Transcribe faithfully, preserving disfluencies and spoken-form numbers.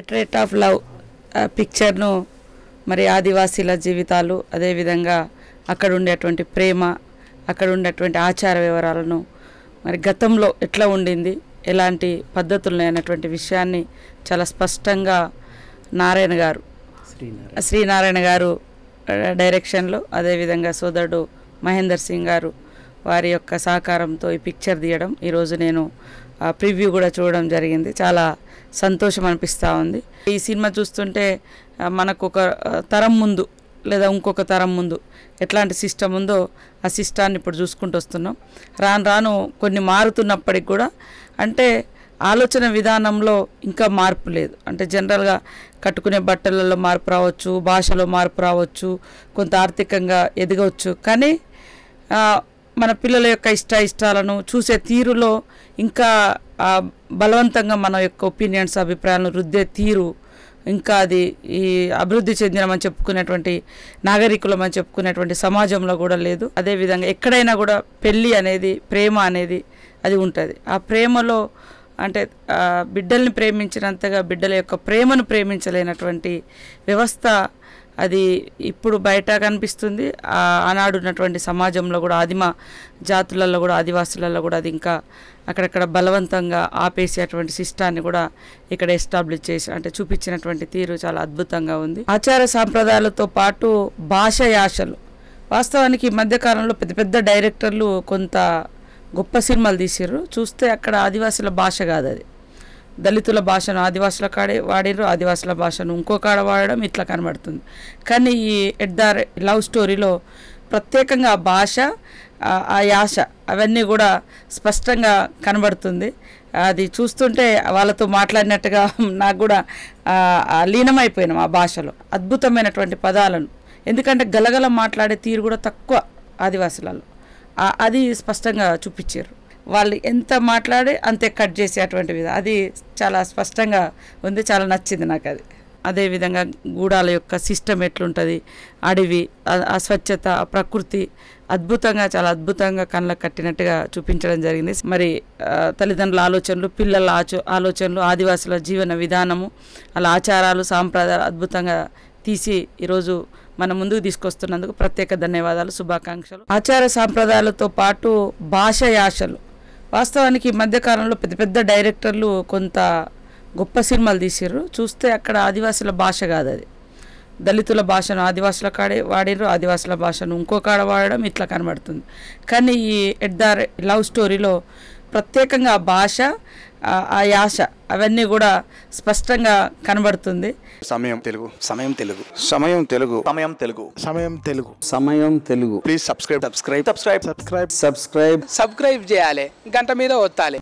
ఎట్రేట్ of love పిక్చర్ను మరి ఆదివాసీల జీవితాలు అదేవిధంగా అక్కడ ఉండేటువంటి ప్రేమ అక్కడ ఉండేటువంటి ఆచార వివరాలను మరి గతంలో ఎట్లా ఉండింది ఎలాంటి పద్ధతులు అనేటువంటి విషయాన్ని చాలా స్పష్టంగా నారాయణ గారు శ్రీ నారాయణ గారు డైరెక్షన్లో అదేవిధంగా సోదరుడు మహేందర్ సింగ్ గారు వారి యొక్క సహకారంతో ఈ పిక్చర్ తీయడం ఈరోజు నేను ప్రివ్యూ కూడా చూడడం జరిగింది. చాలా సంతోషం అనిపిస్తూ ఉంది. ఈ సినిమా చూస్తుంటే మనకు ఒక తరం ముందు లేదా ఇంకొక తరం ముందు ఎట్లాంటి సిస్టమ్ ఉందో ఆ సిస్టాన్ని ఇప్పుడు చూసుకుంటూ వస్తున్నాం. రాను రాను కొన్ని మారుతున్నప్పటికి కూడా అంటే ఆలోచన విధానంలో ఇంకా మార్పు లేదు. అంటే జనరల్గా కట్టుకునే బట్టలలో మార్పు రావచ్చు, భాషలో మార్పు రావచ్చు, కొంత ఆర్థికంగా ఎదగవచ్చు, కానీ మన పిల్లల యొక్క ఇష్ట ఇష్టాలను చూసే తీరులో ఇంకా బలవంతంగా మన యొక్క ఒపీనియన్స్ అభిప్రాయాలను రుద్దే తీరు ఇంకా అది ఈ అభివృద్ధి చెందినమని చెప్పుకునేటువంటి నాగరికులమని చెప్పుకునేటువంటి సమాజంలో కూడా లేదు. అదేవిధంగా ఎక్కడైనా కూడా పెళ్ళి అనేది ప్రేమ అనేది అది ఉంటుంది. ఆ ప్రేమలో అంటే బిడ్డల్ని ప్రేమించినంతగా బిడ్డల యొక్క ప్రేమను ప్రేమించలేనటువంటి వ్యవస్థ అది ఇప్పుడు బయట కనిపిస్తుంది. ఆనాడు ఉన్నటువంటి సమాజంలో కూడా ఆదిమ జాతులలో కూడా ఆదివాసులలో కూడా అది ఇంకా అక్కడక్కడ బలవంతంగా ఆపేసేటువంటి సిస్టాన్ని కూడా ఇక్కడ ఎస్టాబ్లిష్ చేసి అంటే చూపించినటువంటి తీరు చాలా అద్భుతంగా ఉంది. ఆచార సాంప్రదాయాలతో పాటు భాష యాసలు వాస్తవానికి ఈ మధ్యకాలంలో పెద్ద పెద్ద డైరెక్టర్లు కొంత గొప్ప సినిమాలు తీసారు. చూస్తే అక్కడ ఆదివాసుల భాష కాదు, అది దళితుల భాషను ఆదివాసుల కాడే వాడిరు, ఆదివాసుల భాషను ఇంకో కాడ వాడడం ఇట్లా కనబడుతుంది. కానీ ఈ ఎట్ ద లవ్ స్టోరీలో ప్రత్యేకంగా ఆ భాష ఆ యాస అవన్నీ కూడా స్పష్టంగా కనబడుతుంది. అది చూస్తుంటే వాళ్ళతో మాట్లాడినట్టుగా నాకు కూడా లీనమైపోయినాం ఆ భాషలో. అద్భుతమైనటువంటి పదాలను, ఎందుకంటే గలగల మాట్లాడే తీరు కూడా తక్కువ ఆదివాసులలో, అది స్పష్టంగా చూపించారు. వాళ్ళు ఎంత మాట్లాడే అంతే కట్ చేసేటువంటి విధంగా అది చాలా స్పష్టంగా ఉంది. చాలా నచ్చింది నాకు అది. అదేవిధంగా గూడాల యొక్క సిస్టమ్ ఎట్లుంటుంది, అడవి, అస్వచ్ఛత, ప్రకృతి అద్భుతంగా చాలా అద్భుతంగా కళ్ళకు కట్టినట్టుగా చూపించడం జరిగింది. మరి తల్లిదండ్రుల ఆలోచనలు, పిల్లల ఆలోచనలు, ఆదివాసుల జీవన విధానము, అలా ఆచారాలు సాంప్రదాయాలు అద్భుతంగా తీసి ఈరోజు మన ముందుకు తీసుకొస్తున్నందుకు ప్రత్యేక ధన్యవాదాలు, శుభాకాంక్షలు. ఆచార సాంప్రదాయాలతో పాటు భాష యాసలు వాస్తవానికి ఈ మధ్యకాలంలో పెద్ద పెద్ద డైరెక్టర్లు కొంత గొప్ప సినిమాలు తీసారు. చూస్తే అక్కడ ఆదివాసుల భాష కాదు, అది దళితుల భాషను ఆదివాసుల కాడే వాడిరు, ఆదివాసుల భాషను ఇంకో కాడ వాడడం ఇట్లా కనబడుతుంది. కానీ ఈ ఎట్ ద లవ్ స్టోరీలో ప్రత్యేకంగా ఆ భాష ఆ యాస అవన్నీ కూడా స్పష్టంగా కనబడుతుంది. సమయం తెలుగు, సమయం తెలుగు, సమయం తెలుగు, సమయం తెలుగు, సమయం తెలుగు, సమయం Telugu. Please subscribe subscribe subscribe subscribe subscribe subscribe చేయాలి, గంట మీద వత్తాలి.